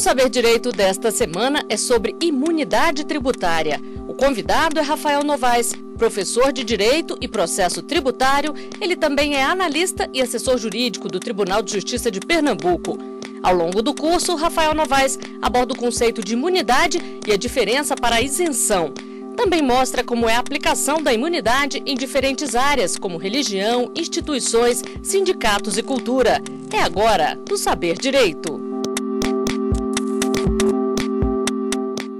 Saber Direito desta semana é sobre imunidade tributária. O convidado é Rafael Novais, professor de Direito e Processo Tributário. Ele também é analista e assessor jurídico do Tribunal de Justiça de Pernambuco. Ao longo do curso, Rafael Novais aborda o conceito de imunidade e a diferença para a isenção. Também mostra como é a aplicação da imunidade em diferentes áreas, como religião, instituições, sindicatos e cultura. É agora no Saber Direito.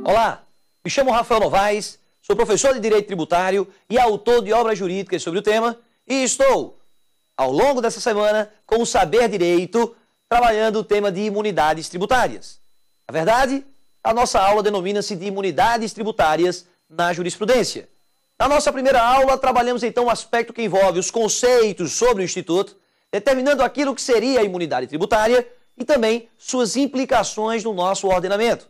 Olá, me chamo Rafael Novais, sou professor de Direito Tributário e autor de obras jurídicas sobre o tema e estou, ao longo dessa semana, com o Saber Direito, trabalhando o tema de imunidades tributárias. Na verdade, a nossa aula denomina-se de imunidades tributárias na jurisprudência. Na nossa primeira aula, trabalhamos então o aspecto que envolve os conceitos sobre o Instituto, determinando aquilo que seria a imunidade tributária e também suas implicações no nosso ordenamento.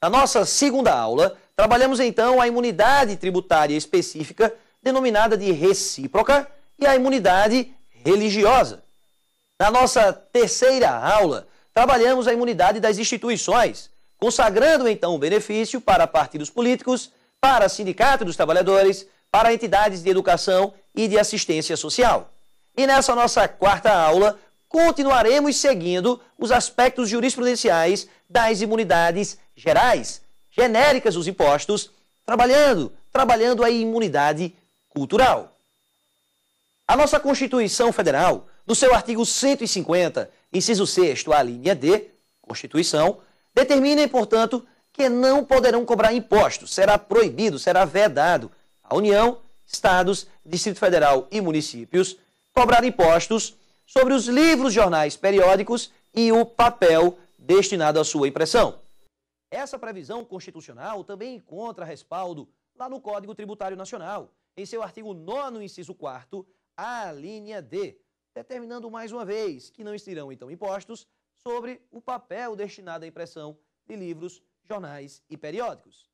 Na nossa segunda aula, trabalhamos então a imunidade tributária específica, denominada de recíproca, e a imunidade religiosa. Na nossa terceira aula, trabalhamos a imunidade das instituições, consagrando então o benefício para partidos políticos, para sindicato dos trabalhadores, para entidades de educação e de assistência social. E nessa nossa quarta aula, continuaremos seguindo os aspectos jurisprudenciais das imunidades gerais, genéricas dos impostos, trabalhando a imunidade cultural. A nossa Constituição Federal, no seu artigo 150, inciso 6º, a linha D, Constituição, determina, portanto, que não poderão cobrar impostos, será proibido, será vedado a União, Estados, Distrito Federal e municípios cobrar impostos sobre os livros, jornais, periódicos e o papel destinado à sua impressão. Essa previsão constitucional também encontra respaldo lá no Código Tributário Nacional, em seu artigo 9º, inciso 4º, a linha D, determinando mais uma vez que não existirão então impostos sobre o papel destinado à impressão de livros, jornais e periódicos.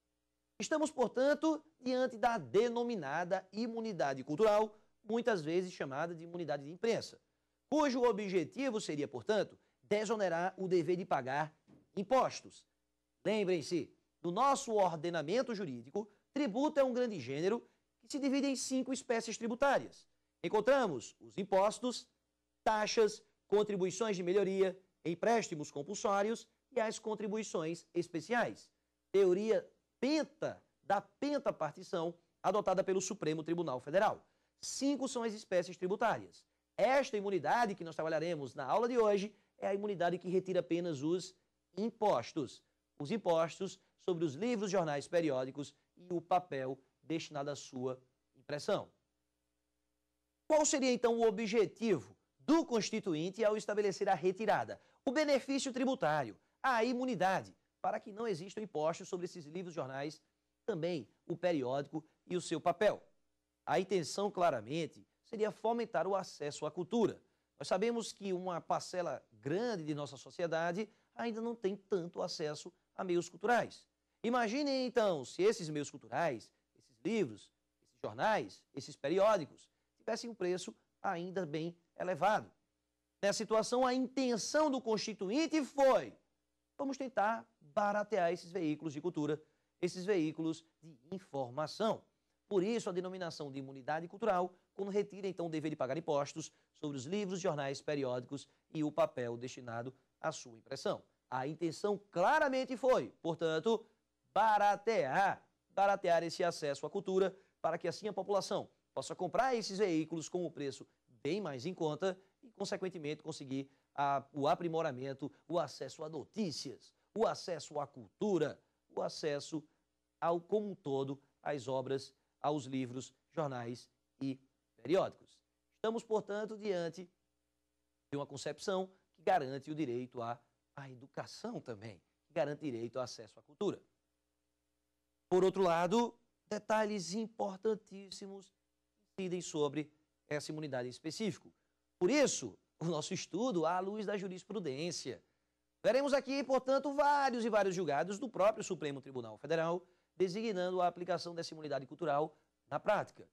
Estamos, portanto, diante da denominada imunidade cultural, muitas vezes chamada de imunidade de imprensa, cujo objetivo seria, portanto, desonerar o dever de pagar impostos. Lembrem-se, no nosso ordenamento jurídico, tributo é um grande gênero que se divide em 5 espécies tributárias. Encontramos os impostos, taxas, contribuições de melhoria, empréstimos compulsórios e as contribuições especiais. Teoria da penta partição adotada pelo Supremo Tribunal Federal. 5 são as espécies tributárias. Esta imunidade que nós trabalharemos na aula de hoje é a imunidade que retira apenas os impostos. Os impostos sobre os livros, jornais, periódicos e o papel destinado à sua impressão. Qual seria então o objetivo do constituinte ao estabelecer a retirada? O benefício tributário, a imunidade, para que não existam impostos sobre esses livros, jornais, também o periódico e o seu papel. A intenção claramente seria fomentar o acesso à cultura. Nós sabemos que uma parcela grande de nossa sociedade ainda não tem tanto acesso a meios culturais. Imaginem, então, se esses meios culturais, esses livros, esses jornais, esses periódicos, tivessem um preço ainda bem elevado. Nessa situação, a intenção do constituinte foi: vamos tentar baratear esses veículos de cultura, esses veículos de informação. Por isso, a denominação de imunidade cultural, quando retira, então, o dever de pagar impostos sobre os livros, jornais, periódicos e o papel destinado à sua impressão. A intenção claramente foi, portanto, baratear esse acesso à cultura para que, assim, a população possa comprar esses veículos com um preço bem mais em conta e, consequentemente, conseguir o aprimoramento, o acesso a notícias, o acesso à cultura, o acesso ao como um todo, às obras, aos livros, jornais e periódicos. Estamos, portanto, diante de uma concepção que garante o direito à educação também, que garante direito ao acesso à cultura. Por outro lado, detalhes importantíssimos incidem sobre essa imunidade em específico. Por isso, o nosso estudo à luz da jurisprudência. Veremos aqui, portanto, vários julgados do próprio Supremo Tribunal Federal, designando a aplicação dessa imunidade cultural na prática,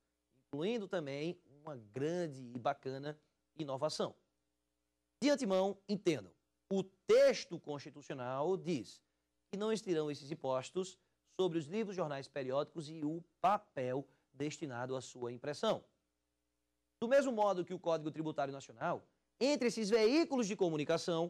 incluindo também uma grande e bacana inovação. De antemão, entendam, O texto constitucional diz que não existirão esses impostos sobre os livros, jornais, periódicos e o papel destinado à sua impressão. Do mesmo modo que o Código Tributário Nacional, entre esses veículos de comunicação,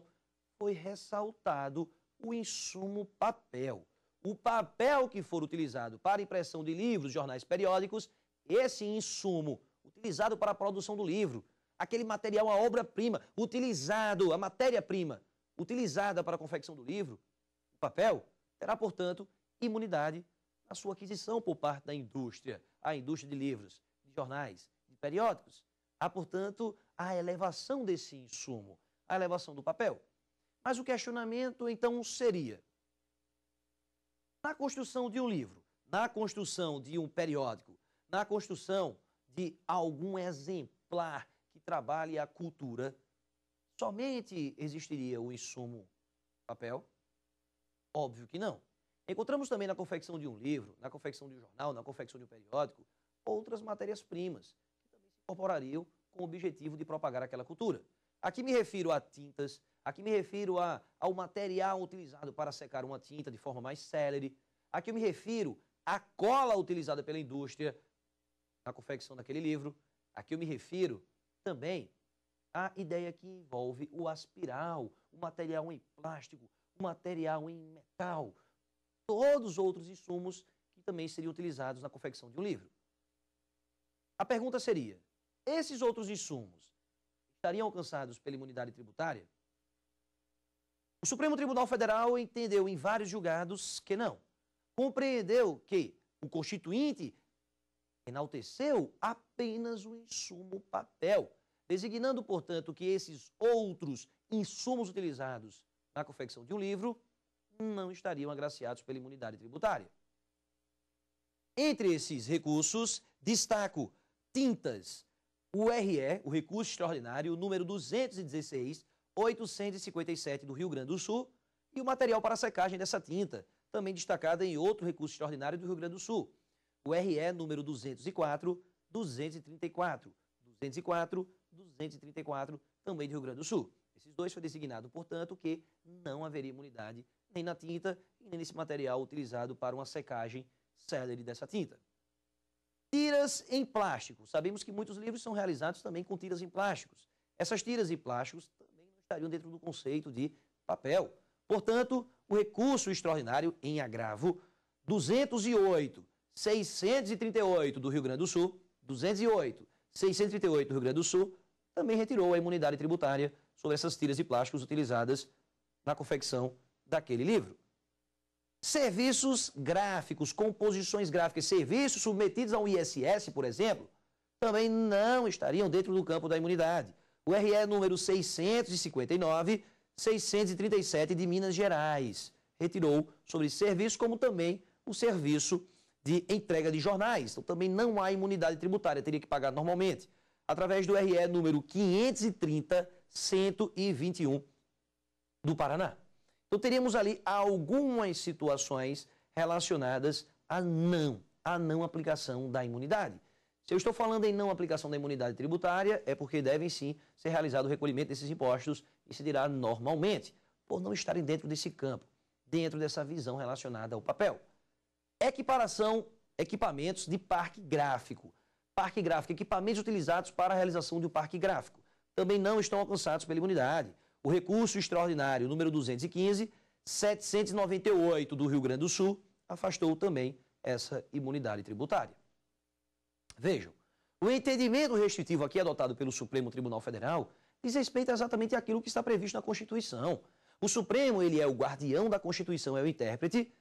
foi ressaltado o insumo papel. O papel que for utilizado para impressão de livros, jornais, periódicos, esse insumo utilizado para a produção do livro, aquele material, a obra-prima, utilizado, a matéria-prima, utilizada para a confecção do livro, o papel terá, portanto, imunidade na sua aquisição por parte da indústria, a indústria de livros, de jornais, de periódicos. Há, portanto, a elevação desse insumo, a elevação do papel. Mas o questionamento, então, seria: na construção de um livro, na construção de um periódico, na construção de algum exemplar que trabalhe a cultura, somente existiria o insumo papel? Óbvio que não. Encontramos também na confecção de um livro, na confecção de um jornal, na confecção de um periódico, outras matérias-primas que também se incorporariam com o objetivo de propagar aquela cultura. Aqui me refiro a tintas, aqui me refiro ao material utilizado para secar uma tinta de forma mais célere, aqui eu me refiro à cola utilizada pela indústria na confecção daquele livro, aqui eu me refiro também a ideia que envolve o aspiral, o material em plástico, o material em metal, todos os outros insumos que também seriam utilizados na confecção de um livro. A pergunta seria: esses outros insumos estariam alcançados pela imunidade tributária? O Supremo Tribunal Federal entendeu em vários julgados que não. Compreendeu que o Constituinte enalteceu apenas o insumo papel, designando, portanto, que esses outros insumos utilizados na confecção de um livro não estariam agraciados pela imunidade tributária. Entre esses recursos, destaco tintas, o RE, o recurso extraordinário, número 216-857 do Rio Grande do Sul, e o material para secagem dessa tinta, também destacada em outro recurso extraordinário do Rio Grande do Sul, o RE número 204-234, também do Rio Grande do Sul. Esses dois foi designado, portanto, que não haveria imunidade nem na tinta e nem nesse material utilizado para uma secagem célere dessa tinta. Tiras em plástico. Sabemos que muitos livros são realizados também com tiras em plásticos. Essas tiras em plásticos também não estariam dentro do conceito de papel. Portanto, o recurso extraordinário em agravo 208-638 do Rio Grande do Sul, 208-638 do Rio Grande do Sul, também retirou a imunidade tributária sobre essas tiras de plásticos utilizadas na confecção daquele livro. Serviços gráficos, composições gráficas, serviços submetidos a um ISS, por exemplo, também não estariam dentro do campo da imunidade. O RE número 659-637 de Minas Gerais retirou sobre serviço, como também o serviço de entrega de jornais. Então também não há imunidade tributária, teria que pagar normalmente, através do RE número 530-121 do Paraná. Então teríamos ali algumas situações relacionadas à não aplicação da imunidade. Se eu estou falando em não aplicação da imunidade tributária, é porque devem sim ser realizado o recolhimento desses impostos e se dirá normalmente, por não estarem dentro desse campo, dentro dessa visão relacionada ao papel. Equiparação, equipamentos de parque gráfico. Parque gráfico, equipamentos utilizados para a realização de um parque gráfico, também não estão alcançados pela imunidade. O recurso extraordinário número 215-798 do Rio Grande do Sul afastou também essa imunidade tributária. Vejam, o entendimento restritivo aqui adotado pelo Supremo Tribunal Federal diz respeito exatamente àquilo que está previsto na Constituição. O Supremo, ele é o guardião da Constituição, é o intérprete,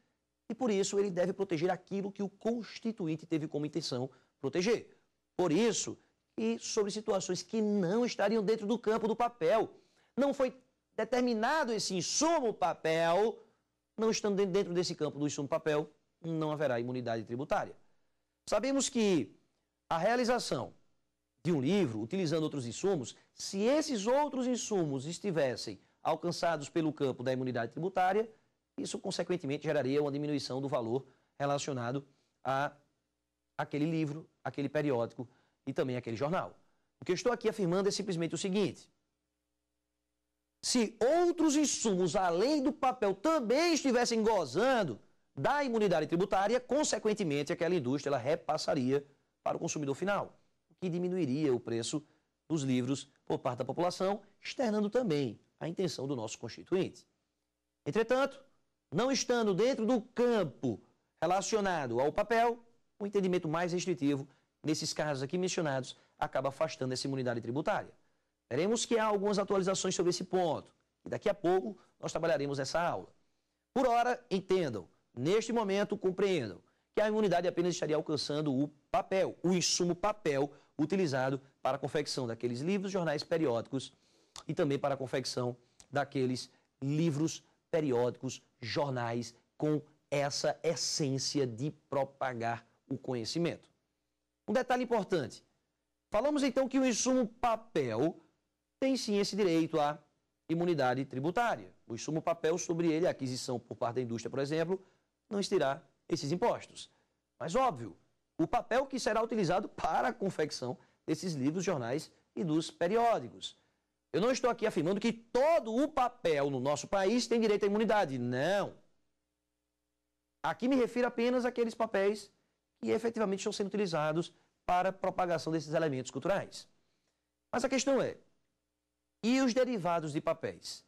e por isso ele deve proteger aquilo que o Constituinte teve como intenção proteger. Por isso, e sobre situações que não estariam dentro do campo do papel, não foi determinado esse insumo papel, não estando dentro desse campo do insumo papel, não haverá imunidade tributária. Sabemos que a realização de um livro, utilizando outros insumos, se esses outros insumos estivessem alcançados pelo campo da imunidade tributária, isso, consequentemente, geraria uma diminuição do valor relacionado a aquele livro, aquele periódico e também aquele jornal. O que eu estou aqui afirmando é simplesmente o seguinte: se outros insumos além do papel também estivessem gozando da imunidade tributária, consequentemente aquela indústria ela repassaria para o consumidor final, o que diminuiria o preço dos livros por parte da população, externando também a intenção do nosso constituinte. Entretanto, não estando dentro do campo relacionado ao papel, o entendimento mais restritivo, nesses casos aqui mencionados, acaba afastando essa imunidade tributária. Veremos que há algumas atualizações sobre esse ponto, e daqui a pouco nós trabalharemos essa aula. Por ora, entendam, neste momento compreendam que a imunidade apenas estaria alcançando o papel, o insumo papel utilizado para a confecção daqueles livros, jornais periódicos e também para a confecção daqueles livros periódicos, jornais com essa essência de propagar o conhecimento. Um detalhe importante, falamos então que o insumo papel tem sim esse direito à imunidade tributária. O insumo papel, sobre ele, a aquisição por parte da indústria, por exemplo, não extirá esses impostos. Mas óbvio, o papel que será utilizado para a confecção desses livros, jornais e dos periódicos. Eu não estou aqui afirmando que todo o papel no nosso país tem direito à imunidade, não. Aqui me refiro apenas àqueles papéis que efetivamente estão sendo utilizados para a propagação desses elementos culturais. Mas a questão é, e os derivados de papéis?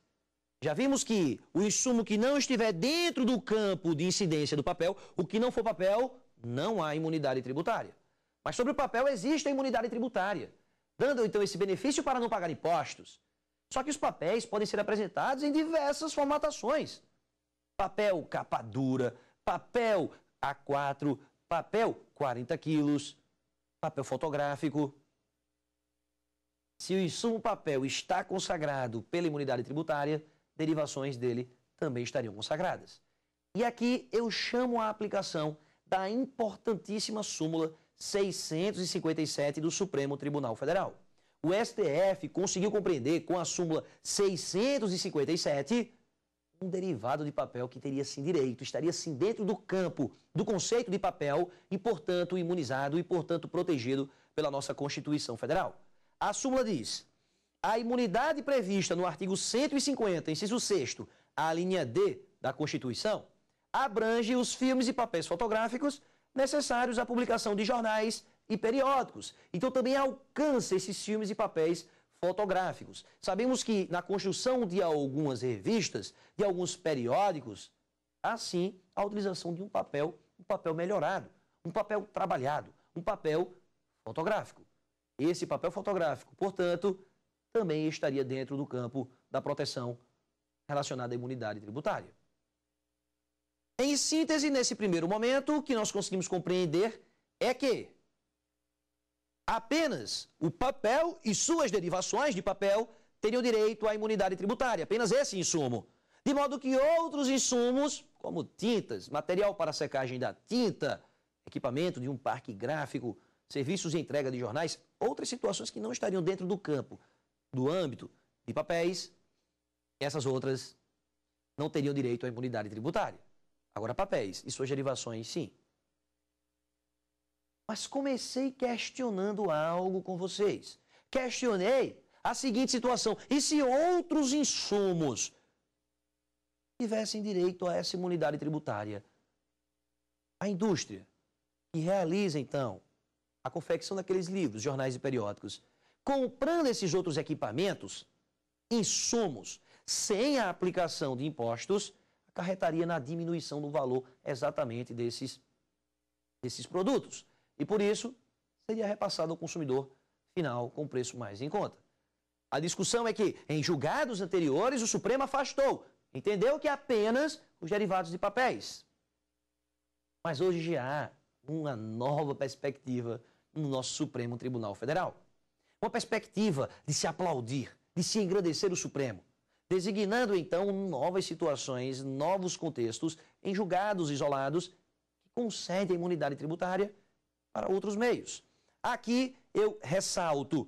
Já vimos que o insumo que não estiver dentro do campo de incidência do papel, o que não for papel, não há imunidade tributária. Mas sobre o papel existe a imunidade tributária, dando então esse benefício para não pagar impostos. Só que os papéis podem ser apresentados em diversas formatações. Papel capa dura, papel A4, papel 40 quilos, papel fotográfico. Se o insumo papel está consagrado pela imunidade tributária, derivações dele também estariam consagradas. E aqui eu chamo a aplicação da importantíssima súmula 657 do Supremo Tribunal Federal. O STF conseguiu compreender com a súmula 657 um derivado de papel que teria sim direito, estaria sim dentro do campo do conceito de papel e, portanto, imunizado e, portanto, protegido pela nossa Constituição Federal. A súmula diz: a imunidade prevista no artigo 150, inciso 6º, a linha D da Constituição, abrange os filmes e papéis fotográficos necessários à publicação de jornais e periódicos. Então também alcança esses filmes e papéis fotográficos. Sabemos que na construção de algumas revistas, de alguns periódicos, há sim a utilização de um papel melhorado, um papel trabalhado, um papel fotográfico. Esse papel fotográfico, portanto, também estaria dentro do campo da proteção relacionada à imunidade tributária. Em síntese, nesse primeiro momento, o que nós conseguimos compreender é que apenas o papel e suas derivações de papel teriam direito à imunidade tributária, apenas esse insumo. De modo que outros insumos, como tintas, material para secagem da tinta, equipamento de um parque gráfico, serviços de entrega de jornais, outras situações que não estariam dentro do campo, do âmbito de papéis, essas outras não teriam direito à imunidade tributária. Agora, papéis e suas derivações, sim. Mas comecei questionando algo com vocês. Questionei a seguinte situação: e se outros insumos tivessem direito a essa imunidade tributária? A indústria que realiza, então, a confecção daqueles livros, jornais e periódicos, comprando esses outros equipamentos, insumos, sem a aplicação de impostos, acarretaria na diminuição do valor exatamente desses produtos. E por isso, seria repassado ao consumidor final com preço mais em conta. A discussão é que, em julgados anteriores, o Supremo afastou, entendeu que apenas os derivados de papéis. Mas hoje já há uma nova perspectiva no nosso Supremo Tribunal Federal. Uma perspectiva de se aplaudir, de se engrandecer o Supremo, designando então novas situações, novos contextos em julgados isolados que concedem a imunidade tributária para outros meios. Aqui eu ressalto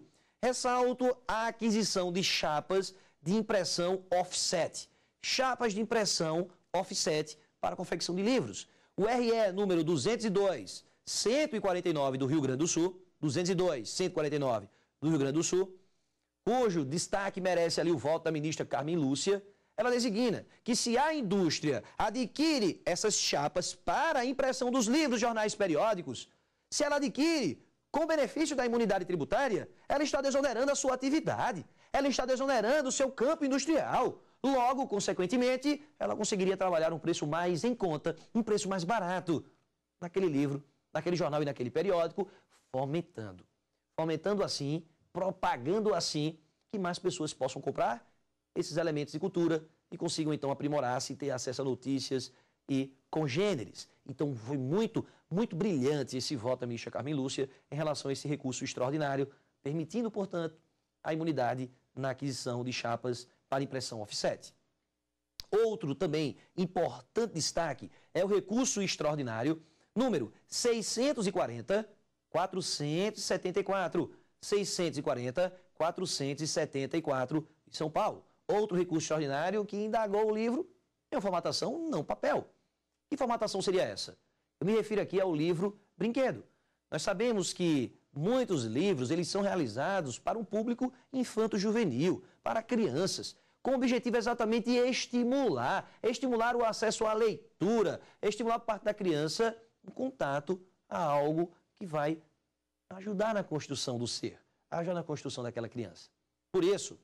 a aquisição de chapas de impressão offset, chapas de impressão offset para a confecção de livros. O RE número 202-149 do Rio Grande do Sul, 202-149 do Rio Grande do Sul, cujo destaque merece ali o voto da ministra Carmen Lúcia, ela designa que se a indústria adquire essas chapas para a impressão dos livros, jornais, periódicos, se ela adquire com benefício da imunidade tributária, ela está desonerando a sua atividade, ela está desonerando o seu campo industrial. Logo, consequentemente, ela conseguiria trabalhar um preço mais em conta, um preço mais barato naquele livro, naquele jornal e naquele periódico, fomentando assim, propagando assim, que mais pessoas possam comprar esses elementos de cultura e consigam então aprimorar-se e ter acesso a notícias e congêneres. Então foi muito brilhante esse voto da ministra Carmen Lúcia em relação a esse recurso extraordinário, permitindo, portanto, a imunidade na aquisição de chapas para impressão offset. Outro também importante destaque é o recurso extraordinário número 640-474, 640-474 de São Paulo. Outro recurso extraordinário que indagou o livro em formatação não papel. Que formatação seria essa? Eu me refiro aqui ao livro brinquedo. Nós sabemos que muitos livros eles são realizados para um público infanto-juvenil, para crianças, com o objetivo exatamente de estimular o acesso à leitura, estimular por parte da criança o contato a algo que vai ajudar na construção do ser, ajudar na construção daquela criança. Por isso,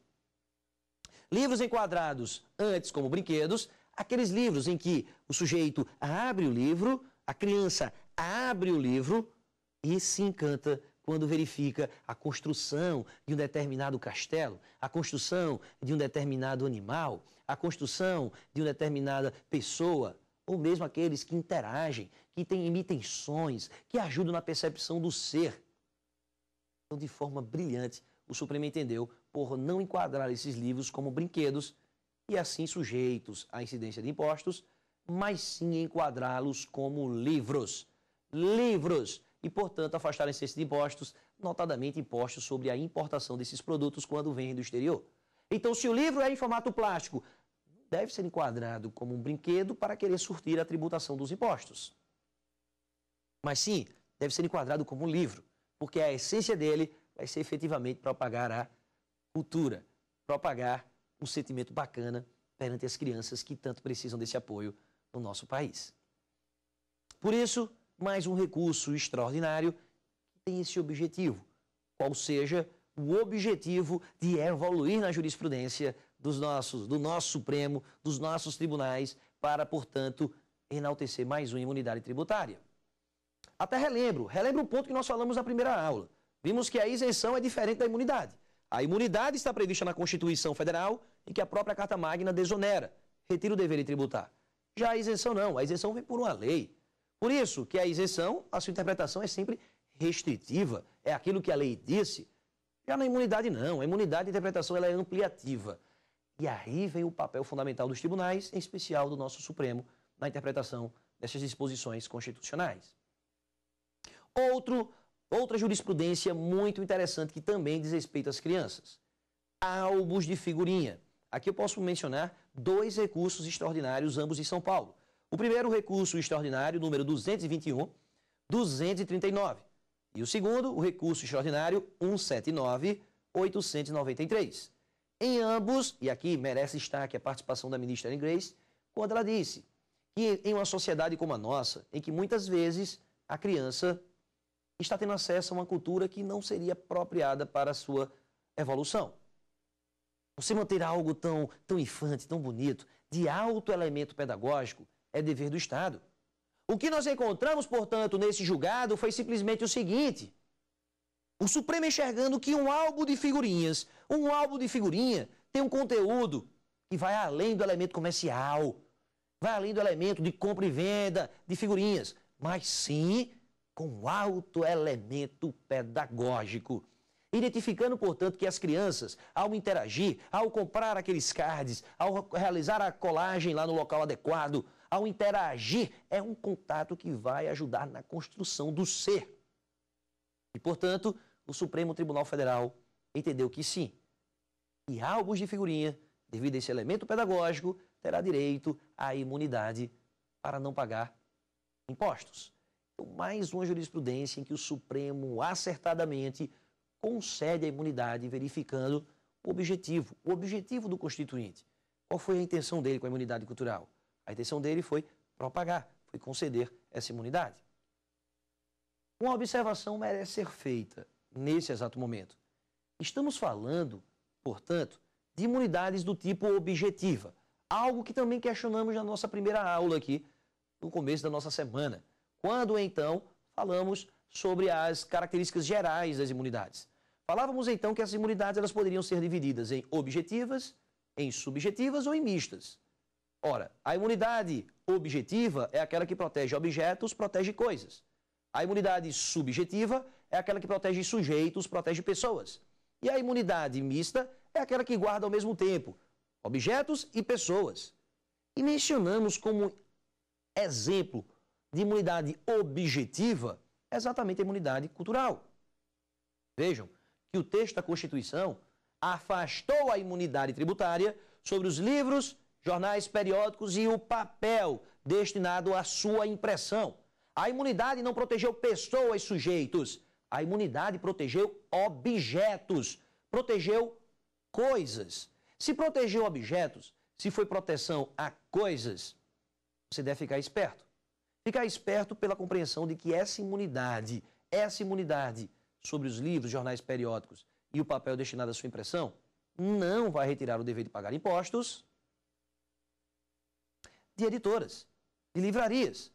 livros enquadrados antes como brinquedos, aqueles livros em que o sujeito abre o livro, a criança abre o livro e se encanta quando verifica a construção de um determinado castelo, a construção de um determinado animal, a construção de uma determinada pessoa, ou mesmo aqueles que interagem, que emitem sons, que ajudam na percepção do ser. Então, de forma brilhante, o Supremo entendeu por não enquadrar esses livros como brinquedos e assim sujeitos à incidência de impostos, mas sim enquadrá-los como livros. Livros! E, portanto, afastar a incidência de impostos, notadamente impostos sobre a importação desses produtos quando vêm do exterior. Então, se o livro é em formato plástico, deve ser enquadrado como um brinquedo para querer surtir a tributação dos impostos. Mas sim, deve ser enquadrado como um livro, porque a essência dele vai ser efetivamente propagar a cultura, propagar um sentimento bacana perante as crianças que tanto precisam desse apoio no nosso país. Por isso, mais um recurso extraordinário que tem esse objetivo, qual seja o objetivo de evoluir na jurisprudência do nosso Supremo, dos nossos tribunais, para, portanto, enaltecer mais uma imunidade tributária. Até relembro um ponto que nós falamos na primeira aula. Vimos que a isenção é diferente da imunidade. A imunidade está prevista na Constituição Federal e que a própria Carta Magna desonera, retira o dever de tributar. Já a isenção não, a isenção vem por uma lei. Por isso que a isenção, a sua interpretação é sempre restritiva, é aquilo que a lei disse. Já na imunidade não, a imunidade de interpretação ela é ampliativa. E aí vem o papel fundamental dos tribunais, em especial do nosso Supremo, na interpretação dessas disposições constitucionais. Outra jurisprudência muito interessante que também diz respeito às crianças. Álbuns de figurinha. Aqui eu posso mencionar dois recursos extraordinários, ambos em São Paulo. O primeiro recurso extraordinário, número 221-239. E o segundo, o recurso extraordinário 179-893. Em ambos, e aqui merece destaque a participação da ministra Grace, quando ela disse que em uma sociedade como a nossa, em que muitas vezes a criança está tendo acesso a uma cultura que não seria apropriada para a sua evolução. Você manter algo tão infante, tão bonito, de alto elemento pedagógico, é dever do Estado. O que nós encontramos, portanto, nesse julgado foi simplesmente o seguinte: o Supremo enxergando que um álbum de figurinha tem um conteúdo que vai além do elemento comercial, vai além do elemento de compra e venda de figurinhas, mas sim com alto elemento pedagógico. Identificando, portanto, que as crianças, ao interagir, ao comprar aqueles cards, ao realizar a colagem lá no local adequado, ao interagir, é um contato que vai ajudar na construção do ser. E, portanto, o Supremo Tribunal Federal entendeu que sim, e álbuns de figurinha, devido a esse elemento pedagógico, terá direito à imunidade para não pagar impostos. Então, mais uma jurisprudência em que o Supremo acertadamente concede a imunidade, verificando objetivo. O objetivo do constituinte. Qual foi a intenção dele com a imunidade cultural? A intenção dele foi propagar, foi conceder essa imunidade. Uma observação merece ser feita nesse exato momento. Estamos falando, portanto, de imunidades do tipo objetiva, algo que também questionamos na nossa primeira aula aqui, no começo da nossa semana, quando, então, falamos sobre as características gerais das imunidades. Falávamos, então, que essas imunidades elas poderiam ser divididas em objetivas, em subjetivas ou em mistas. Ora, a imunidade objetiva é aquela que protege objetos, protege coisas. A imunidade subjetiva é aquela que protege sujeitos, protege pessoas. E a imunidade mista é aquela que guarda ao mesmo tempo objetos e pessoas. E mencionamos como exemplo de imunidade objetiva exatamente a imunidade cultural. Vejam que o texto da Constituição afastou a imunidade tributária sobre os livros, jornais periódicos e o papel destinado à sua impressão. A imunidade não protegeu pessoas e sujeitos. A imunidade protegeu objetos, protegeu coisas. Se protegeu objetos, se foi proteção a coisas, você deve ficar esperto. Ficar esperto pela compreensão de que essa imunidade sobre os livros, jornais periódicos e o papel destinado à sua impressão, não vai retirar o dever de pagar impostos de editoras, de livrarias.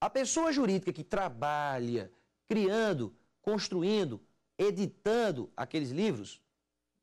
A pessoa jurídica que trabalha, criando, construindo, editando aqueles livros,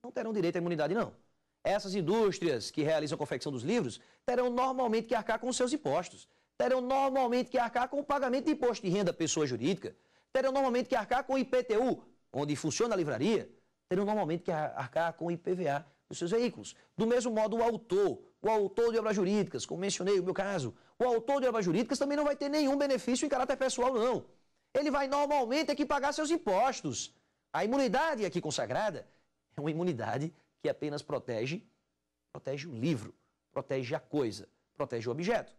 não terão direito à imunidade, não. Essas indústrias que realizam a confecção dos livros terão normalmente que arcar com seus impostos, terão normalmente que arcar com o pagamento de imposto de renda à pessoa jurídica, terão normalmente que arcar com o IPTU, onde funciona a livraria, terão normalmente que arcar com o IPVA dos seus veículos. Do mesmo modo, o autor de obras jurídicas, como mencionei o meu caso, o autor de obras jurídicas também não vai ter nenhum benefício em caráter pessoal, não. Ele vai normalmente que pagar seus impostos. A imunidade aqui consagrada é uma imunidade que apenas protege o livro, protege a coisa, protege o objeto.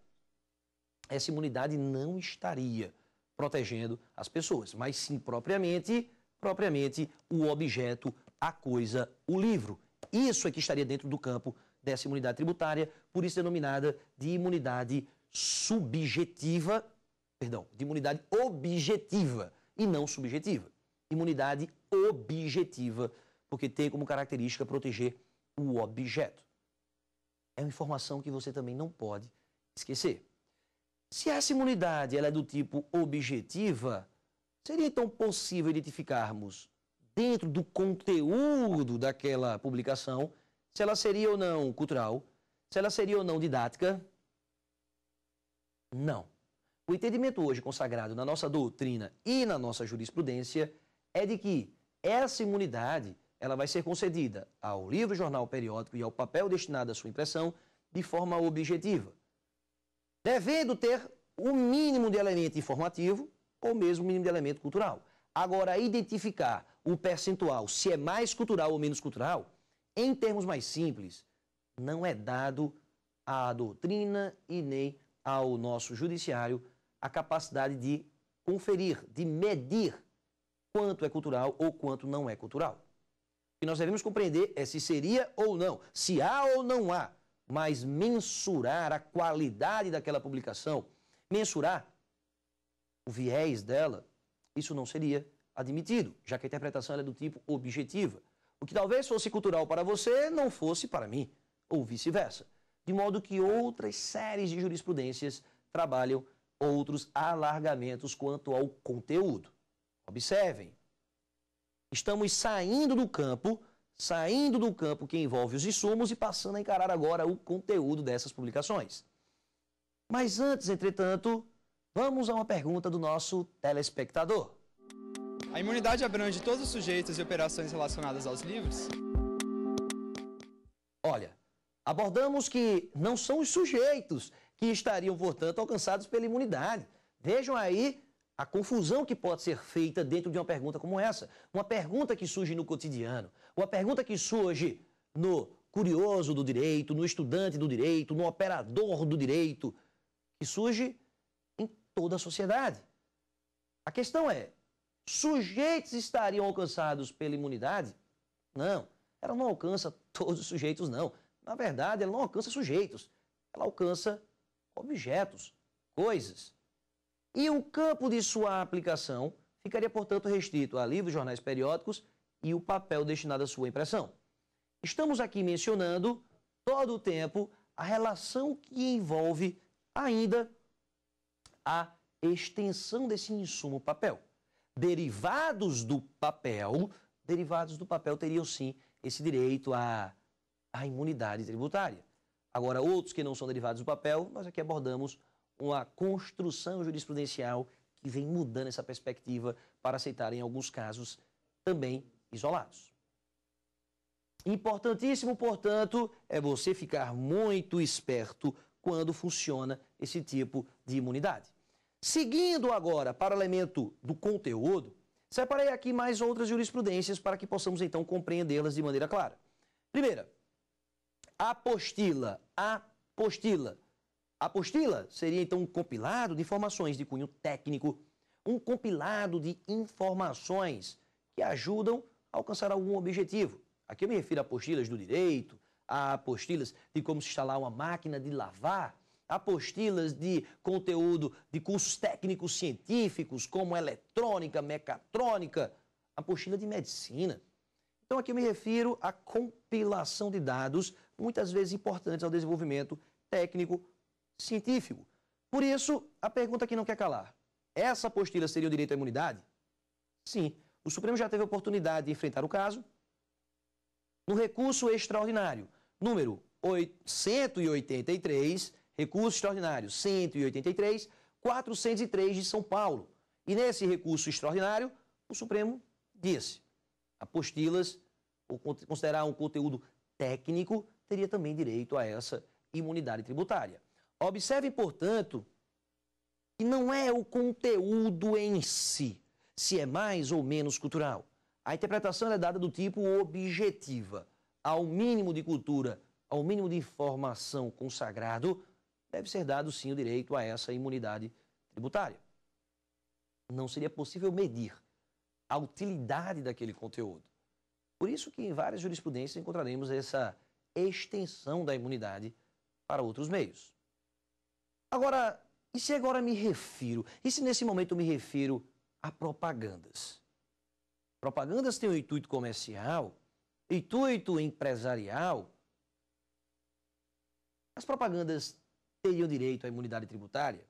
Essa imunidade não estaria protegendo as pessoas, mas sim propriamente o objeto, a coisa, o livro. Isso é que estaria dentro do campo dessa imunidade tributária, por isso denominada de imunidade objetiva e não subjetiva. Imunidade objetiva, porque tem como característica proteger o objeto. É uma informação que você também não pode esquecer. Se essa imunidade ela é do tipo objetiva, seria então possível identificarmos dentro do conteúdo daquela publicação se ela seria ou não cultural, se ela seria ou não didática? Não. O entendimento hoje consagrado na nossa doutrina e na nossa jurisprudência é de que essa imunidade ela vai ser concedida ao livro, jornal, periódico e ao papel destinado à sua impressão de forma objetiva, devendo ter o mínimo de elemento informativo ou mesmo o mínimo de elemento cultural. Agora, identificar o percentual, se é mais cultural ou menos cultural, em termos mais simples, não é dado à doutrina e nem ao nosso judiciário a capacidade de conferir, de medir quanto é cultural ou quanto não é cultural. O que nós devemos compreender é se seria ou não, se há ou não há, mas mensurar a qualidade daquela publicação, mensurar o viés dela, isso não seria admitido, já que a interpretação é do tipo objetiva. O que talvez fosse cultural para você, não fosse para mim, ou vice-versa. De modo que outras séries de jurisprudências trabalham outros alargamentos quanto ao conteúdo. Observem, estamos saindo do campo que envolve os insumos e passando a encarar agora o conteúdo dessas publicações. Mas antes, entretanto, vamos a uma pergunta do nosso telespectador. A imunidade abrange todos os sujeitos e operações relacionadas aos livros? Olha, abordamos que não são os sujeitos que estariam, portanto, alcançados pela imunidade. Vejam aí a confusão que pode ser feita dentro de uma pergunta como essa. Uma pergunta que surge no cotidiano, uma pergunta que surge no curioso do direito, no estudante do direito, no operador do direito, que surge em toda a sociedade. A questão é: sujeitos estariam alcançados pela imunidade? Não. ela não alcança todos os sujeitos, não. Na verdade, ela não alcança sujeitos, ela alcança objetos, coisas. E o campo de sua aplicação ficaria, portanto, restrito a livros, jornais periódicos e o papel destinado à sua impressão. Estamos aqui mencionando todo o tempo a relação que envolve ainda a extensão desse insumo papel. Derivados do papel teriam sim esse direito à imunidade tributária. Agora, outros que não são derivados do papel, nós aqui abordamos uma construção jurisprudencial que vem mudando essa perspectiva para aceitar em alguns casos também isolados. Importantíssimo, portanto, é você ficar muito esperto quando funciona esse tipo de imunidade. Seguindo agora para o elemento do conteúdo, separei aqui mais outras jurisprudências para que possamos então compreendê-las de maneira clara. Primeira, apostila. Apostila seria então um compilado de informações de cunho técnico, um compilado de informações que ajudam a alcançar algum objetivo. Aqui eu me refiro a apostilas do direito, a apostilas de como se instalar uma máquina de lavar, apostilas de conteúdo de cursos técnicos científicos, como eletrônica, mecatrônica, apostila de medicina. Então aqui eu me refiro à compilação de dados, muitas vezes importantes ao desenvolvimento técnico científico. Por isso, a pergunta que não quer calar, essa apostila seria o direito à imunidade? Sim, o Supremo já teve a oportunidade de enfrentar o caso no recurso extraordinário, número 183, recurso extraordinário 183, 403 de São Paulo. E nesse recurso extraordinário, o Supremo disse, apostilas, ou considerar um conteúdo técnico, teria também direito a essa imunidade tributária. Observe, portanto, que não é o conteúdo em si, se é mais ou menos cultural. A interpretação é dada do tipo objetiva. Ao mínimo de cultura, ao mínimo de informação consagrado, deve ser dado sim o direito a essa imunidade tributária. Não seria possível medir a utilidade daquele conteúdo. Por isso que em várias jurisprudências encontraremos essa extensão da imunidade para outros meios. Agora, e se nesse momento eu me refiro a propagandas? Propagandas têm um intuito comercial, intuito empresarial. As propagandas teriam direito à imunidade tributária?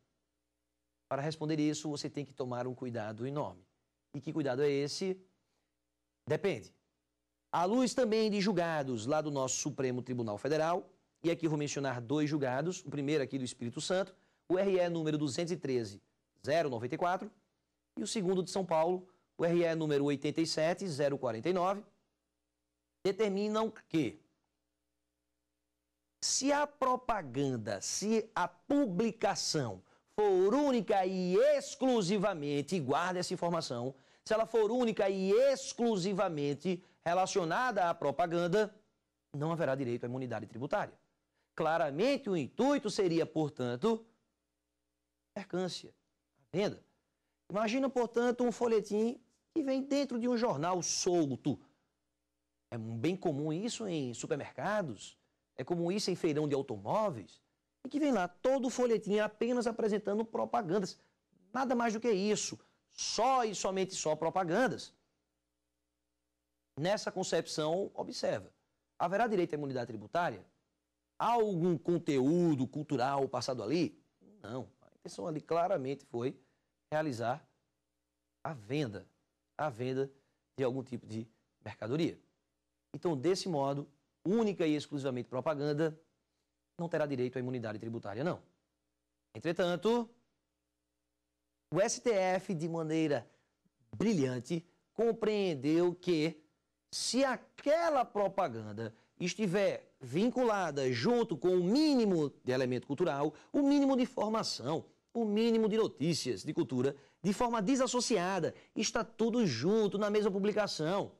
Para responder isso, você tem que tomar um cuidado enorme. E que cuidado é esse? Depende. À luz também de julgados lá do nosso Supremo Tribunal Federal, e aqui eu vou mencionar dois julgados, o primeiro aqui do Espírito Santo, o RE número 213-094 e o segundo de São Paulo, o RE número 87-049, determinam que se a propaganda, se a publicação for única e exclusivamente, guarda essa informação, se ela for única e exclusivamente relacionada à propaganda, não haverá direito à imunidade tributária. Claramente o intuito seria, portanto, mercância, a venda. Imagina, portanto, um folhetim que vem dentro de um jornal solto. É bem comum isso em supermercados, é comum isso em feirão de automóveis, e que vem lá todo o folhetim apenas apresentando propagandas. Nada mais do que isso, só e somente só propagandas. Nessa concepção, observa, haverá direito à imunidade tributária? Há algum conteúdo cultural passado ali? Não. A intenção ali claramente foi realizar a venda de algum tipo de mercadoria. Então, desse modo, única e exclusivamente propaganda não terá direito à imunidade tributária, não. Entretanto, o STF, de maneira brilhante, compreendeu que se aquela propaganda estiver vinculada junto com o mínimo de elemento cultural, o mínimo de informação, o mínimo de notícias de cultura, de forma desassociada, está tudo junto na mesma publicação,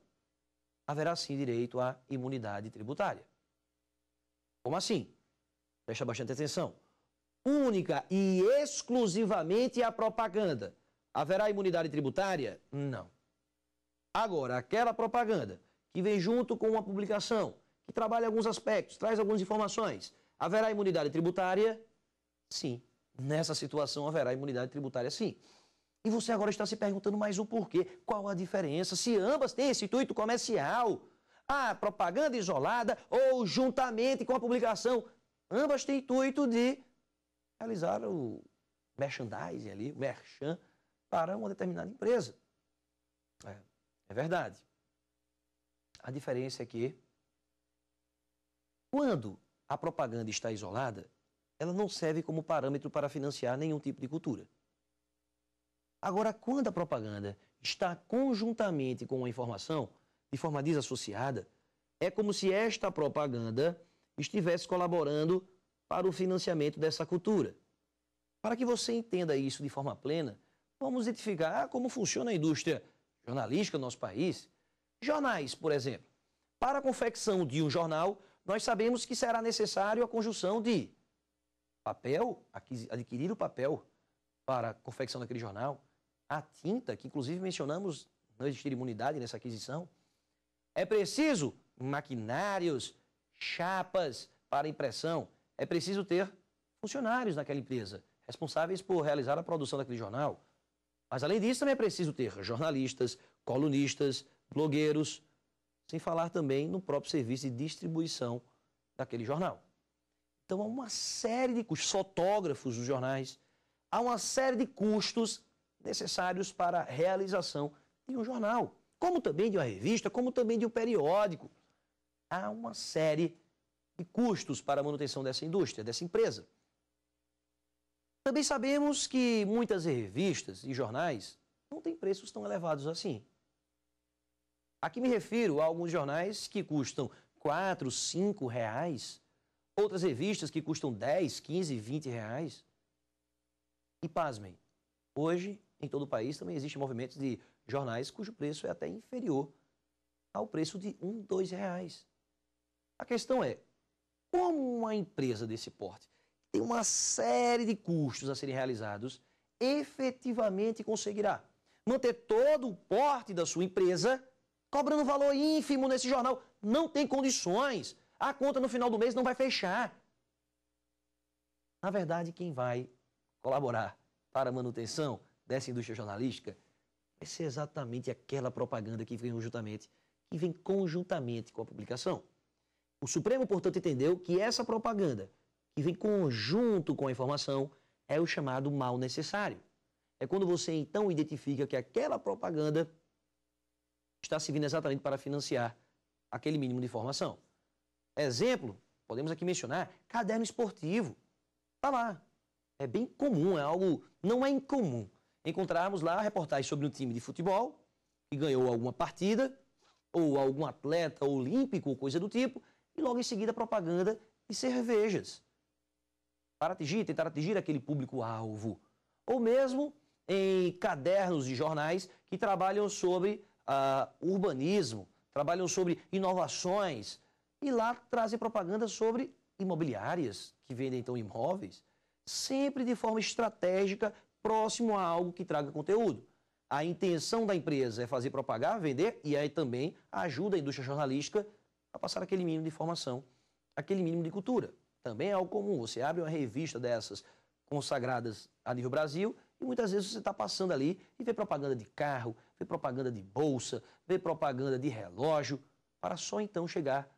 haverá sim direito à imunidade tributária. Como assim? Presta bastante atenção. Única e exclusivamente a propaganda, haverá imunidade tributária? Não. Agora, aquela propaganda que vem junto com uma publicação, que trabalha alguns aspectos, traz algumas informações. Haverá imunidade tributária? Sim. Nessa situação haverá imunidade tributária, sim. E você agora está se perguntando mais o porquê. Qual a diferença? Se ambas têm esse intuito comercial, a propaganda isolada ou juntamente com a publicação, ambas têm intuito de realizar o merchandising ali, o merchan, para uma determinada empresa. É verdade. A diferença é que quando a propaganda está isolada, ela não serve como parâmetro para financiar nenhum tipo de cultura. Agora, quando a propaganda está conjuntamente com a informação, de forma desassociada, é como se esta propaganda estivesse colaborando para o financiamento dessa cultura. Para que você entenda isso de forma plena, vamos identificar como funciona a indústria jornalística no nosso país. Jornais, por exemplo. Para a confecção de um jornal, nós sabemos que será necessário a conjunção de papel, adquirir o papel para a confecção daquele jornal, a tinta, que inclusive mencionamos não existir imunidade nessa aquisição, é preciso maquinários, chapas para impressão, é preciso ter funcionários naquela empresa, responsáveis por realizar a produção daquele jornal. Mas além disso também é preciso ter jornalistas, colunistas, blogueiros, sem falar também no próprio serviço de distribuição daquele jornal. Então há uma série de custos, fotógrafos dos jornais, há uma série de custos necessários para a realização de um jornal, como também de uma revista, como também de um periódico. Há uma série de custos para a manutenção dessa indústria, dessa empresa. Também sabemos que muitas revistas e jornais não têm preços tão elevados assim. Aqui me refiro a alguns jornais que custam R$ 4, R$ 5, outras revistas que custam R$ 10, R$ 15, R$ 20. E pasmem, hoje em todo o país também existem movimentos de jornais cujo preço é até inferior ao preço de R$ 1, R$ 2. A questão é, como uma empresa desse porte tem uma série de custos a serem realizados, efetivamente conseguirá manter todo o porte da sua empresa cobrando valor ínfimo nesse jornal? Não tem condições, a conta no final do mês não vai fechar. Na verdade, quem vai colaborar para a manutenção dessa indústria jornalística vai ser exatamente aquela propaganda que vem conjuntamente com a publicação. O Supremo, portanto, entendeu que essa propaganda que vem conjunto com a informação é o chamado mal necessário. É quando você, então, identifica que aquela propaganda está servindo exatamente para financiar aquele mínimo de informação. Exemplo, podemos aqui mencionar, caderno esportivo. Está lá. É bem comum, é algo, não é incomum encontrarmos lá reportagens sobre um time de futebol que ganhou alguma partida, ou algum atleta olímpico, ou coisa do tipo, e logo em seguida propaganda de cervejas, para tentar atingir aquele público-alvo. Ou mesmo em cadernos de jornais que trabalham sobre urbanismo, trabalham sobre inovações, e lá trazem propaganda sobre imobiliárias, que vendem então imóveis, sempre de forma estratégica, próximo a algo que traga conteúdo. A intenção da empresa é fazer propagar, vender, e aí também ajuda a indústria jornalística a passar aquele mínimo de informação, aquele mínimo de cultura. Também é algo comum, você abre uma revista dessas consagradas a nível Brasil e muitas vezes você está passando ali e vê propaganda de carro, vê propaganda de bolsa, vê propaganda de relógio, para só então chegar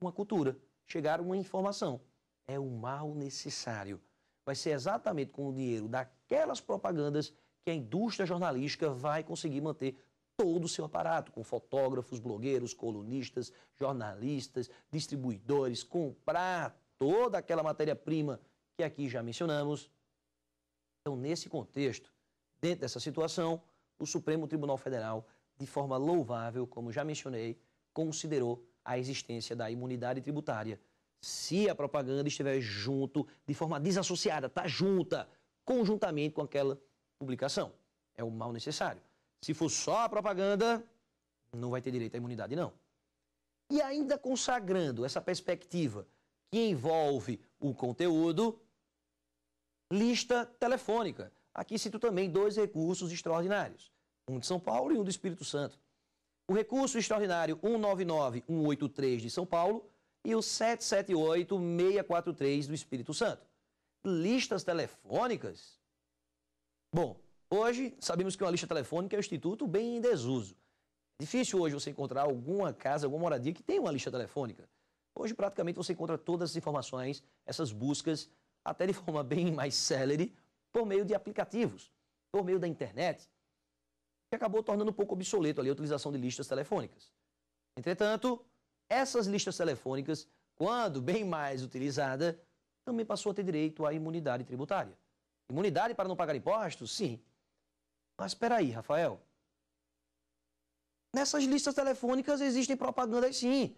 uma cultura, chegar uma informação. É o mal necessário. Vai ser exatamente com o dinheiro daquelas propagandas que a indústria jornalística vai conseguir manter todo o seu aparato, com fotógrafos, blogueiros, colunistas, jornalistas, distribuidores, comprar toda aquela matéria-prima que aqui já mencionamos. Então, nesse contexto, dentro dessa situação, o Supremo Tribunal Federal, de forma louvável, como já mencionei, considerou a existência da imunidade tributária se a propaganda estiver junto, de forma desassociada, está junta, conjuntamente com aquela publicação. É o mal necessário. Se for só a propaganda, não vai ter direito à imunidade, não. E ainda consagrando essa perspectiva que envolve o conteúdo, lista telefônica. Aqui cito também dois recursos extraordinários, um de São Paulo e um do Espírito Santo. o recurso extraordinário 199-183 de São Paulo e o 778-643 do Espírito Santo. Listas telefônicas? Bom, hoje sabemos que uma lista telefônica é um instituto bem em desuso. Difícil hoje você encontrar alguma casa, alguma moradia que tenha uma lista telefônica. Hoje praticamente você encontra todas as informações, essas buscas, até de forma bem mais célere, por meio de aplicativos, por meio da internet, que acabou tornando um pouco obsoleto ali a utilização de listas telefônicas. Entretanto, essas listas telefônicas, quando bem mais utilizada, também passou a ter direito à imunidade tributária. Imunidade para não pagar impostos? Sim. Mas espera aí, Rafael. Nessas listas telefônicas existem propagandas, sim.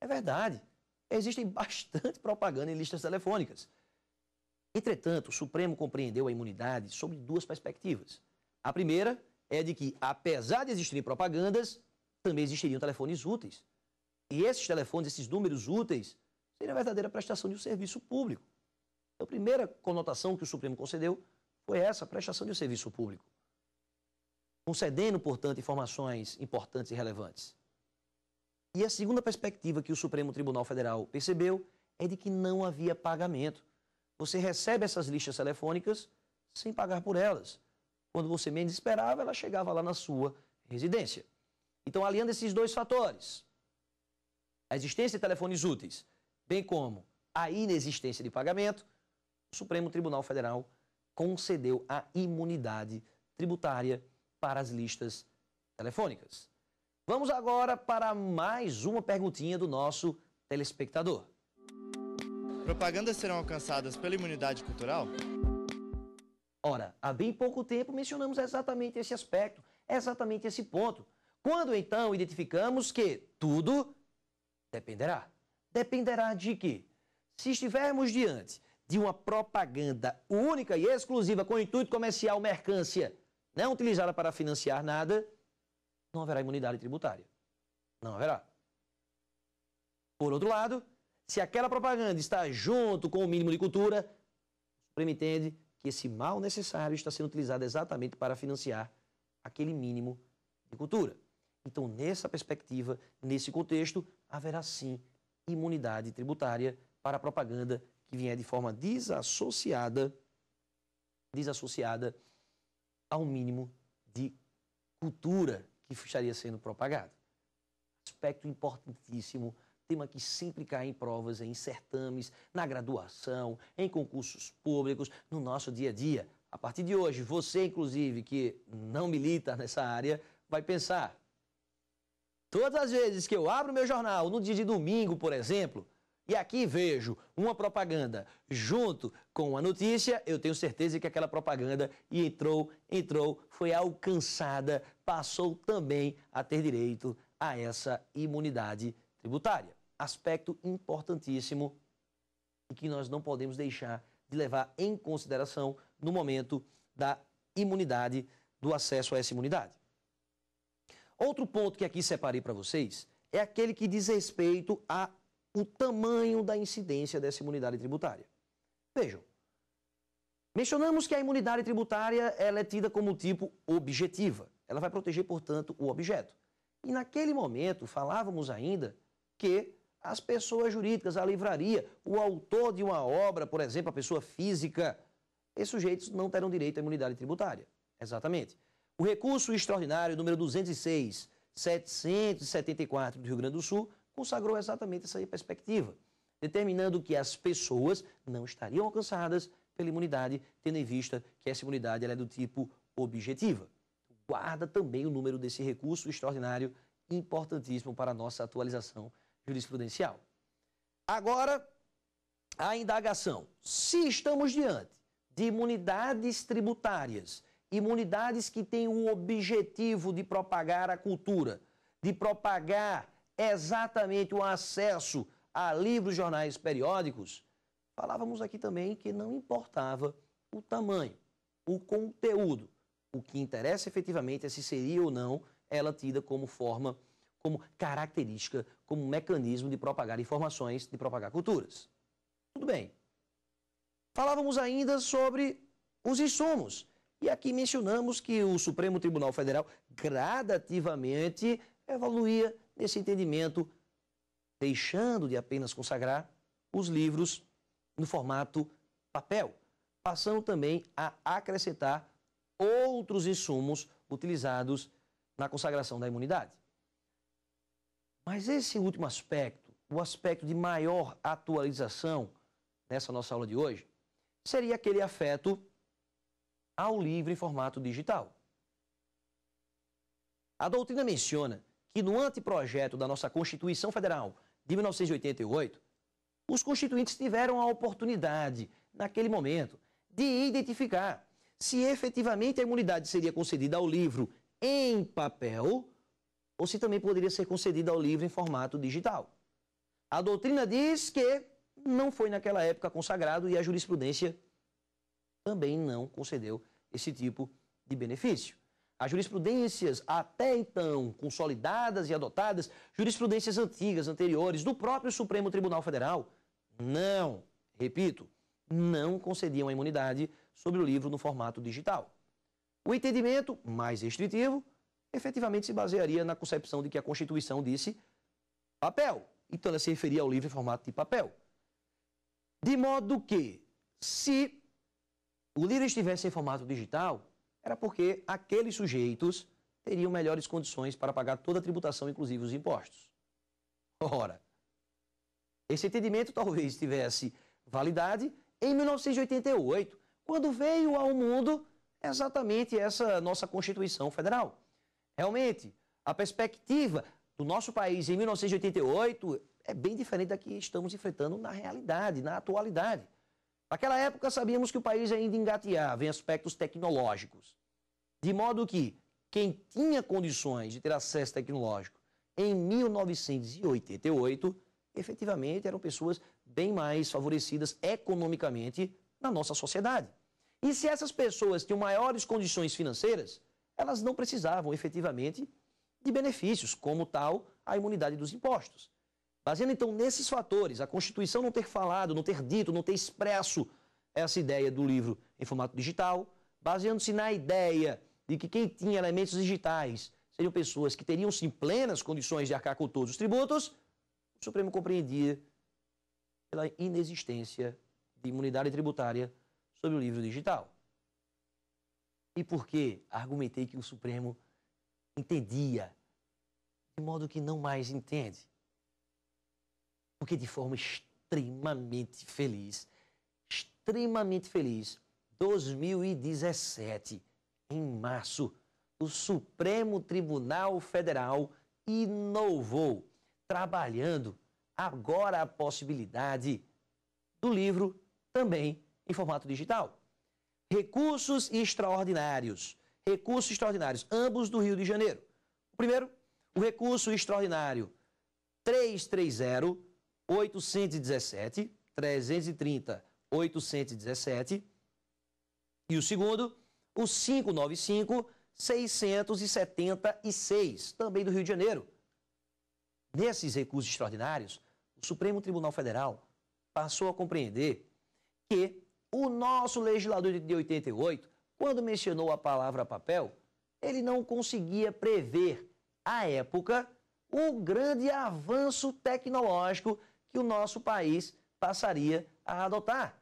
É verdade. Existem bastante propaganda em listas telefônicas. Entretanto, o Supremo compreendeu a imunidade sob duas perspectivas. A primeira é de que, apesar de existirem propagandas, também existiriam telefones úteis. E esses telefones, esses números úteis, seriam a verdadeira prestação de um serviço público. Então, a primeira conotação que o Supremo concedeu foi essa, a prestação de um serviço público, concedendo, portanto, informações importantes e relevantes. E a segunda perspectiva que o Supremo Tribunal Federal percebeu é de que não havia pagamento. Você recebe essas listas telefônicas sem pagar por elas. Quando você menos esperava, ela chegava lá na sua residência. Então, aliando esses dois fatores, a existência de telefones úteis, bem como a inexistência de pagamento, o Supremo Tribunal Federal concedeu a imunidade tributária para as listas telefônicas. Vamos agora para mais uma perguntinha do nosso telespectador. Propagandas serão alcançadas pela imunidade cultural? Ora, há bem pouco tempo mencionamos exatamente esse aspecto, exatamente esse ponto. Quando então identificamos que tudo dependerá. Dependerá de quê? Se estivermos diante de uma propaganda única e exclusiva com intuito comercial mercância, não utilizada para financiar nada, não haverá imunidade tributária. Não haverá. Por outro lado, se aquela propaganda está junto com o mínimo de cultura, o Supremo entende que esse mal necessário está sendo utilizado exatamente para financiar aquele mínimo de cultura. Então, nessa perspectiva, nesse contexto, haverá sim imunidade tributária para a propaganda que vier de forma desassociada ao mínimo de cultura que estaria sendo propagado. Aspecto importantíssimo, tema que sempre cai em provas, em certames, na graduação, em concursos públicos, no nosso dia a dia. A partir de hoje, você, inclusive, que não milita nessa área, vai pensar. Todas as vezes que eu abro meu jornal, no dia de domingo, por exemplo, e aqui vejo uma propaganda junto com a notícia, eu tenho certeza que aquela propaganda entrou, foi alcançada, passou também a ter direito a essa imunidade tributária. Aspecto importantíssimo e que nós não podemos deixar de levar em consideração no momento da imunidade, do acesso a essa imunidade. Outro ponto que aqui separei para vocês é aquele que diz respeito a o tamanho da incidência dessa imunidade tributária. Vejam, mencionamos que a imunidade tributária ela é tida como tipo objetiva. Ela vai proteger, portanto, o objeto. E naquele momento falávamos ainda que as pessoas jurídicas, a livraria, o autor de uma obra, por exemplo, a pessoa física, esses sujeitos não terão direito à imunidade tributária. Exatamente. O recurso extraordinário número 206-774 do Rio Grande do Sul consagrou exatamente essa perspectiva, determinando que as pessoas não estariam alcançadas pela imunidade, tendo em vista que essa imunidade ela é do tipo objetiva. Guarda também o número desse recurso extraordinário, importantíssimo para a nossa atualização jurisprudencial. Agora, a indagação. Se estamos diante de imunidades tributárias, imunidades que têm o objetivo de propagar a cultura, de propagar exatamente o acesso a livros, jornais, periódicos, falávamos aqui também que não importava o tamanho, o conteúdo. O que interessa efetivamente é se seria ou não ela tida como forma, como característica, como mecanismo de propagar informações, de propagar culturas. Tudo bem. Falávamos ainda sobre os insumos. E aqui mencionamos que o Supremo Tribunal Federal gradativamente evoluía nesse entendimento, deixando de apenas consagrar os livros no formato papel, passando também a acrescentar outros insumos utilizados na consagração da imunidade. Mas esse último aspecto, o aspecto de maior atualização nessa nossa aula de hoje, seria aquele afeto ao livro em formato digital. A doutrina menciona que no anteprojeto da nossa Constituição Federal de 1988, os constituintes tiveram a oportunidade, naquele momento, de identificar se efetivamente a imunidade seria concedida ao livro em papel ou se também poderia ser concedida ao livro em formato digital. A doutrina diz que não foi naquela época consagrado e a jurisprudência também não concedeu esse tipo de benefício. As jurisprudências até então consolidadas e adotadas, jurisprudências antigas, anteriores, do próprio Supremo Tribunal Federal, não, repito, não concediam a imunidade sobre o livro no formato digital. O entendimento mais restritivo efetivamente se basearia na concepção de que a Constituição disse papel. Então ela se referia ao livro em formato de papel. De modo que, se o livro estivesse em formato digital, era porque aqueles sujeitos teriam melhores condições para pagar toda a tributação, inclusive os impostos. Ora, esse entendimento talvez tivesse validade em 1988, quando veio ao mundo exatamente essa nossa Constituição Federal. Realmente, a perspectiva do nosso país em 1988 é bem diferente da que estamos enfrentando na realidade, na atualidade. Naquela época, sabíamos que o país ainda engateava em aspectos tecnológicos, de modo que quem tinha condições de ter acesso tecnológico em 1988, efetivamente eram pessoas bem mais favorecidas economicamente na nossa sociedade. E se essas pessoas tinham maiores condições financeiras, elas não precisavam efetivamente de benefícios, como tal a imunidade dos impostos. Baseando, então, nesses fatores, a Constituição não ter falado, não ter dito, não ter expresso essa ideia do livro em formato digital, baseando-se na ideia de que quem tinha elementos digitais seriam pessoas que teriam, sim, plenas condições de arcar com todos os tributos, o Supremo compreendia pela inexistência de imunidade tributária sobre o livro digital. E por que argumentei que o Supremo entendia de modo que não mais entende? Porque de forma extremamente feliz, 2017, em março, o Supremo Tribunal Federal inovou, trabalhando agora a possibilidade do livro também em formato digital. Recursos extraordinários, ambos do Rio de Janeiro. O primeiro, o recurso extraordinário 330-817 e o segundo, o 595-676, também do Rio de Janeiro. Nesses recursos extraordinários, o Supremo Tribunal Federal passou a compreender que o nosso legislador de 88, quando mencionou a palavra papel, ele não conseguia prever, à época, o grande avanço tecnológico que o nosso país passaria a adotar.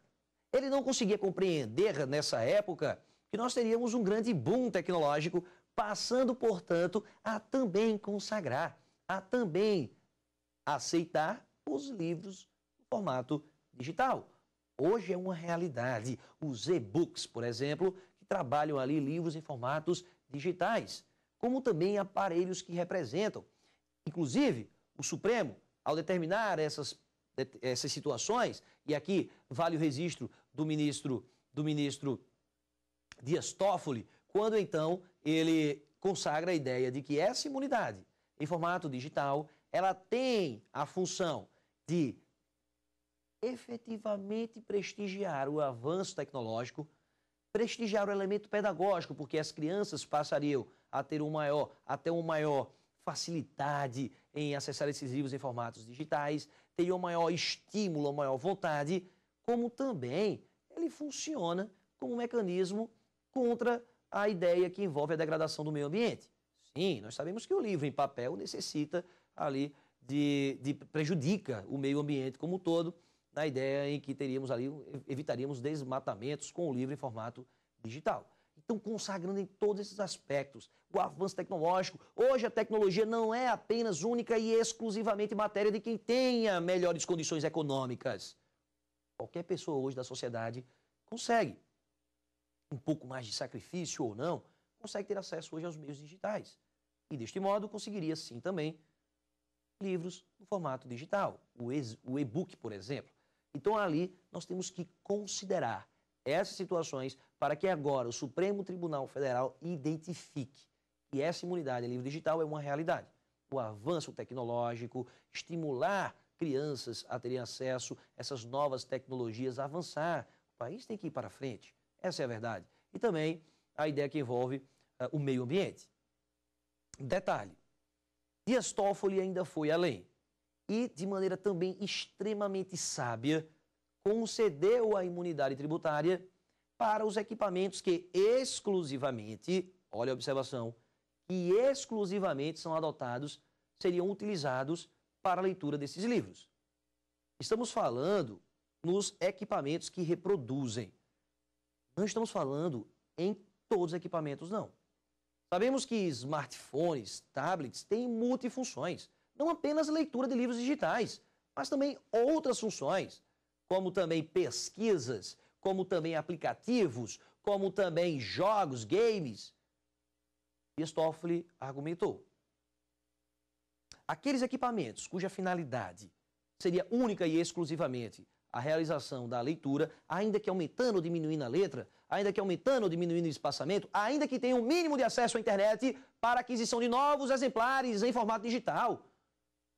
Ele não conseguia compreender, nessa época, que nós teríamos um grande boom tecnológico, passando, portanto, a também consagrar, a também aceitar os livros no formato digital. Hoje é uma realidade. Os e-books, por exemplo, que trabalham ali livros em formatos digitais, como também aparelhos que representam. Inclusive, o Supremo, ao determinar essas situações, e aqui vale o registro do ministro Dias Toffoli, quando então ele consagra a ideia de que essa imunidade em formato digital, ela tem a função de efetivamente prestigiar o avanço tecnológico, prestigiar o elemento pedagógico, porque as crianças passariam a ter até uma maior facilidade em acessar esses livros em formatos digitais, teriam maior estímulo, maior vontade, como também ele funciona como um mecanismo contra a ideia que envolve a degradação do meio ambiente. Sim, nós sabemos que o livro em papel necessita ali prejudica o meio ambiente como um todo, na ideia em que teríamos ali, evitaríamos desmatamentos com o livro em formato digital. Então, consagrando em todos esses aspectos, o avanço tecnológico. Hoje a tecnologia não é apenas única e exclusivamente matéria de quem tenha melhores condições econômicas. Qualquer pessoa hoje da sociedade consegue, um pouco mais de sacrifício ou não, consegue ter acesso hoje aos meios digitais. E deste modo conseguiria sim também livros no formato digital, o e-book, por exemplo. Então ali nós temos que considerar essas situações para que agora o Supremo Tribunal Federal identifique que essa imunidade a livro digital é uma realidade. O avanço tecnológico, estimular crianças a terem acesso a essas novas tecnologias, avançar. O país tem que ir para frente, essa é a verdade. E também a ideia que envolve o meio ambiente. Detalhe, Dias Toffoli ainda foi além e, de maneira também extremamente sábia, concedeu a imunidade tributária para os equipamentos que exclusivamente, olha a observação, que exclusivamente são adotados, seriam utilizados para a leitura desses livros. Estamos falando nos equipamentos que reproduzem. Não estamos falando em todos os equipamentos, não. Sabemos que smartphones, tablets têm multifunções, não apenas leitura de livros digitais, mas também outras funções, como também pesquisas, como também aplicativos, como também jogos, games. Dias Toffoli argumentou: aqueles equipamentos cuja finalidade seria única e exclusivamente a realização da leitura, ainda que aumentando ou diminuindo a letra, ainda que aumentando ou diminuindo o espaçamento, ainda que tenha um mínimo de acesso à internet para aquisição de novos exemplares em formato digital.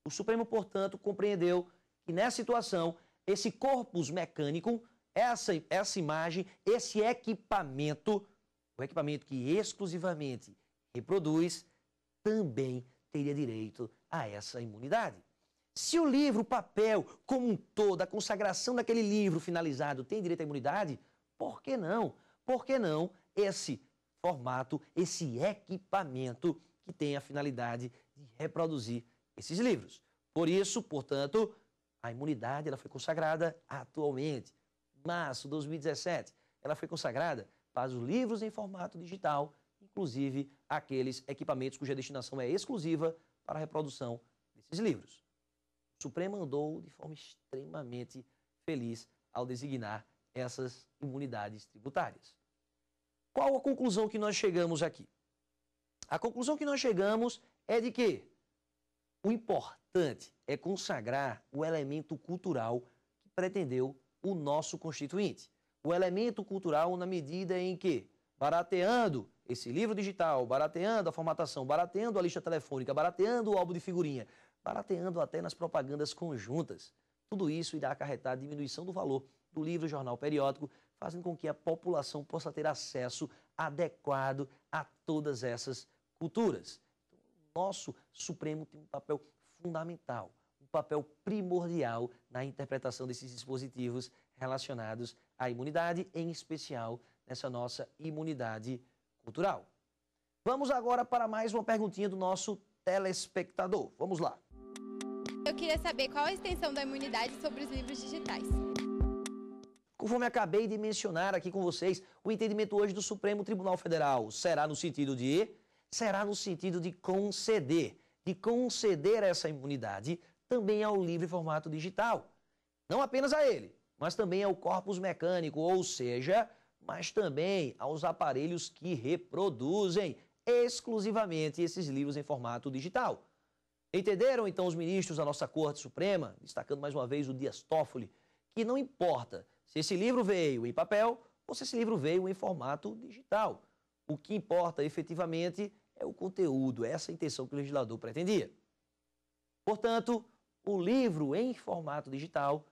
O Supremo, portanto, compreendeu que nessa situação, esse corpus mecânico, essa imagem, esse equipamento, o equipamento que exclusivamente reproduz, também teria direito a essa imunidade. Se o livro, o papel, como um todo, a consagração daquele livro finalizado tem direito à imunidade, por que não? Por que não esse formato, esse equipamento que tem a finalidade de reproduzir esses livros? Por isso, portanto, a imunidade ela foi consagrada atualmente, março de 2017. Ela foi consagrada para os livros em formato digital, inclusive aqueles equipamentos cuja destinação é exclusiva para a reprodução desses livros. O Supremo andou de forma extremamente feliz ao designar essas imunidades tributárias. Qual a conclusão que nós chegamos aqui? A conclusão que nós chegamos é de que o importante é consagrar o elemento cultural que pretendeu o nosso Constituinte. O elemento cultural na medida em que, barateando esse livro digital, barateando a formatação, barateando a lista telefônica, barateando o álbum de figurinha, barateando até nas propagandas conjuntas. Tudo isso irá acarretar a diminuição do valor do livro, jornal, periódico, fazendo com que a população possa ter acesso adequado a todas essas culturas. Então, o nosso Supremo tem um papel fundamental, um papel primordial na interpretação desses dispositivos relacionados à imunidade, em especial nessa nossa imunidade cultural. Vamos agora para mais uma perguntinha do nosso telespectador. Vamos lá. Eu queria saber qual a extensão da imunidade sobre os livros digitais. Conforme acabei de mencionar aqui com vocês, o entendimento hoje do Supremo Tribunal Federal será no sentido de conceder essa imunidade também ao livro em formato digital. Não apenas a ele, mas também ao corpus mecânico, ou seja, mas também aos aparelhos que reproduzem exclusivamente esses livros em formato digital. Entenderam, então, os ministros da nossa Corte Suprema, destacando mais uma vez o Dias Toffoli, que não importa se esse livro veio em papel ou se esse livro veio em formato digital. O que importa, efetivamente, é o conteúdo, essa intenção que o legislador pretendia. Portanto, o livro em formato digital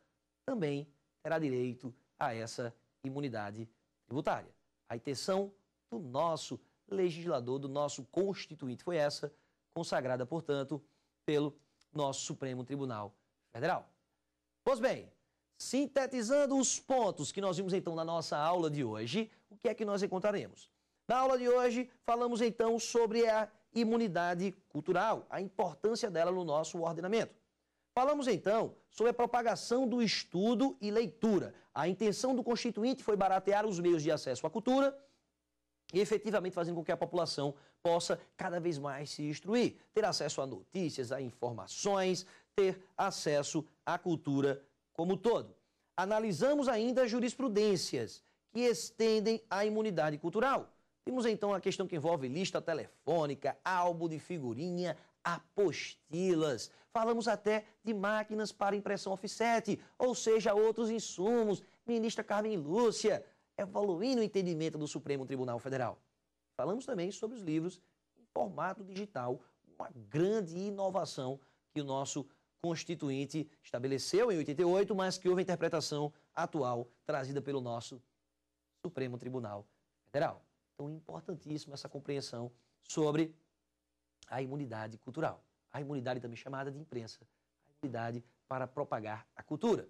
também terá direito a essa imunidade tributária. A intenção do nosso legislador, do nosso Constituinte, foi essa, consagrada, portanto, pelo nosso Supremo Tribunal Federal. Pois bem, sintetizando os pontos que nós vimos, então, na nossa aula de hoje, o que é que nós encontraremos? Na aula de hoje, falamos, então, sobre a imunidade cultural, a importância dela no nosso ordenamento. Falamos então sobre a propagação do estudo e leitura. A intenção do Constituinte foi baratear os meios de acesso à cultura e efetivamente fazendo com que a população possa cada vez mais se instruir, ter acesso a notícias, a informações, ter acesso à cultura como um todo. Analisamos ainda jurisprudências que estendem a imunidade cultural. Temos então a questão que envolve lista telefônica, álbum de figurinha, apostilas. Falamos até de máquinas para impressão offset, ou seja, outros insumos. Ministra Carmen Lúcia, evoluindo o entendimento do Supremo Tribunal Federal. Falamos também sobre os livros em formato digital, uma grande inovação que o nosso Constituinte estabeleceu em 88, mas que houve a interpretação atual trazida pelo nosso Supremo Tribunal Federal. Então, é importantíssima essa compreensão sobre a imunidade cultural. A imunidade também chamada de imprensa, a imunidade para propagar a cultura.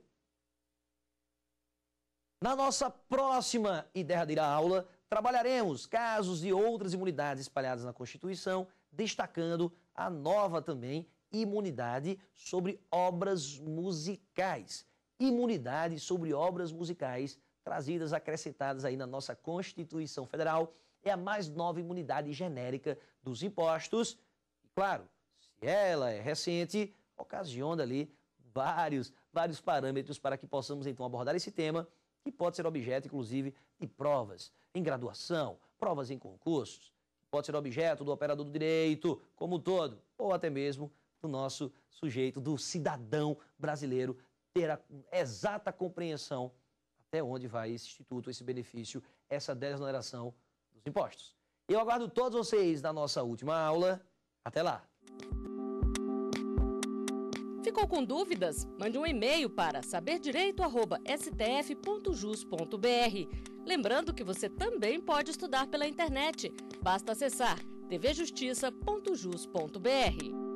Na nossa próxima e derradeira aula, trabalharemos casos de outras imunidades espalhadas na Constituição, destacando a nova também imunidade sobre obras musicais. Imunidade sobre obras musicais trazidas, acrescentadas aí na nossa Constituição Federal, é a mais nova imunidade genérica dos impostos. E claro, se ela é recente, ocasiona ali vários parâmetros para que possamos então abordar esse tema, que pode ser objeto, inclusive, de provas em graduação, provas em concursos, pode ser objeto do operador do direito como um todo, ou até mesmo do nosso sujeito, do cidadão brasileiro, ter a exata compreensão até onde vai esse instituto, esse benefício, essa desoneração dos impostos. Eu aguardo todos vocês na nossa última aula. Até lá! Ficou com dúvidas? Mande um e-mail para saberdireito@stf.jus.br. Lembrando que você também pode estudar pela internet. Basta acessar tvjustiça.jus.br.